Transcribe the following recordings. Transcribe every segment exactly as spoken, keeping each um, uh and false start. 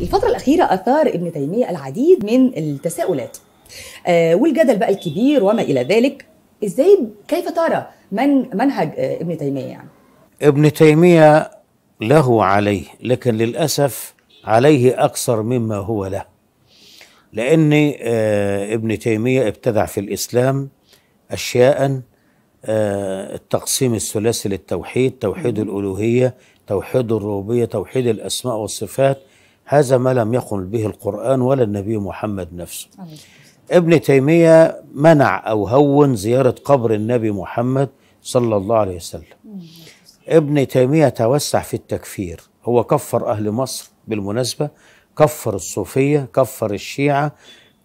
الفترة الأخيرة أثار ابن تيمية العديد من التساؤلات والجدل بقى الكبير وما إلى ذلك. إزاي كيف ترى من منهج ابن تيمية؟ يعني ابن تيمية له عليه، لكن للأسف عليه أكثر مما هو له، لأن ابن تيمية ابتدع في الإسلام أشياء: التقسيم الثلاثي للتوحيد، توحيد الألوهية، توحيد الربوبية، توحيد الأسماء والصفات. هذا ما لم يقم به القرآن ولا النبي محمد نفسه. ابن تيمية منع أو هون زيارة قبر النبي محمد صلى الله عليه وسلم. ابن تيمية توسع في التكفير، هو كفر أهل مصر بالمناسبة، كفر الصوفية، كفر الشيعة،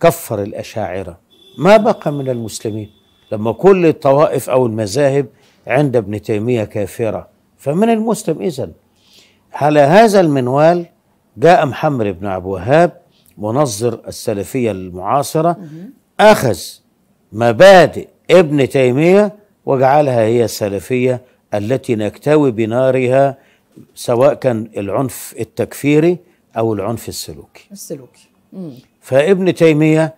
كفر الأشاعرة. ما بقى من المسلمين لما كل الطوائف أو المذاهب عند ابن تيمية كافرة، فمن المسلم إذن؟ على هذا المنوال جاء محمد بن عبد الوهاب منظر السلفية المعاصرة، أخذ مبادئ ابن تيمية وجعلها هي السلفية التي نكتوي بنارها، سواء كان العنف التكفيري أو العنف السلوكي السلوكي مم. فابن تيمية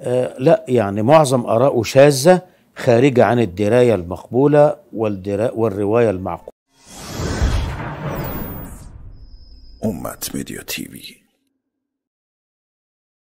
آه لا يعني معظم آراءه شاذة، خارجة عن الدراية المقبولة والدرا والرواية المعقولة. أمة ميديا تي في.